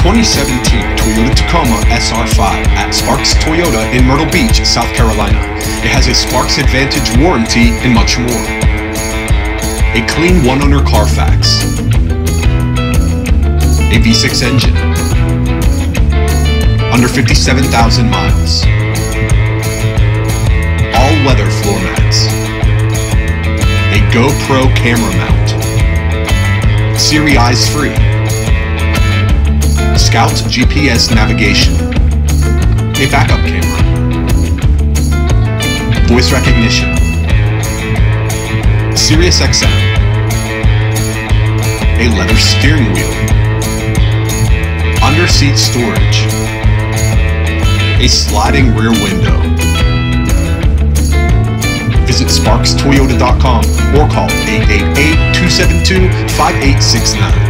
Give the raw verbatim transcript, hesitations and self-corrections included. twenty seventeen Toyota Tacoma S R five at Sparks Toyota in Myrtle Beach, South Carolina. It has a Sparks Advantage warranty and much more. A clean one owner Carfax. A V six engine. Under fifty-seven thousand miles. All weather floor mats. A GoPro camera mount. Siri Eyes Free. Scout G P S navigation, a backup camera, voice recognition, Sirius X M, a leather steering wheel, under-seat storage, a sliding rear window. Visit Sparks Toyota dot com or call eight eight eight, two seven two, five eight six nine.